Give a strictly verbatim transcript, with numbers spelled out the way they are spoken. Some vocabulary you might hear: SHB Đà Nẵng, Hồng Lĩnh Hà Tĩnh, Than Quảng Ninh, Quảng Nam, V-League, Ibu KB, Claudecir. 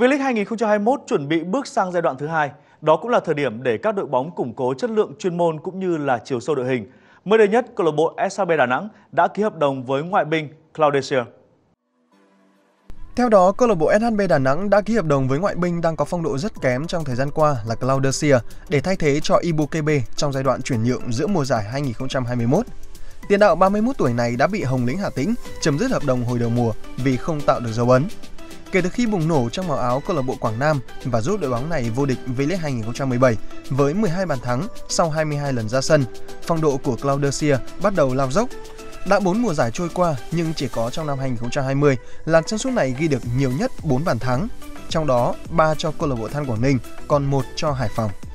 V-League hai nghìn không trăm hai mươi mốt chuẩn bị bước sang giai đoạn thứ hai. Đó cũng là thời điểm để các đội bóng củng cố chất lượng chuyên môn cũng như là chiều sâu đội hình. Mới đây nhất, câu lạc bộ ét hát bê Đà Nẵng đã ký hợp đồng với ngoại binh Claudecir. Theo đó, câu lạc bộ ét hát bê Đà Nẵng đã ký hợp đồng với ngoại binh đang có phong độ rất kém trong thời gian qua là Claudecir để thay thế cho Ibu ca bê trong giai đoạn chuyển nhượng giữa mùa giải hai nghìn không trăm hai mươi mốt. Tiền đạo ba mươi mốt tuổi này đã bị Hồng Lĩnh Hà Tĩnh chấm dứt hợp đồng hồi đầu mùa vì không tạo được dấu ấn. Kể từ khi bùng nổ trong màu áo câu lạc bộ Quảng Nam và giúp đội bóng này vô địch V-League hai nghìn không trăm mười bảy với mười hai bàn thắng sau hai mươi hai lần ra sân, phong độ của Claudecir bắt đầu lao dốc. Đã bốn mùa giải trôi qua nhưng chỉ có trong năm hai nghìn không trăm hai mươi làn chân sút này ghi được nhiều nhất bốn bàn thắng, trong đó ba cho câu lạc bộ Than Quảng Ninh, còn một cho Hải Phòng.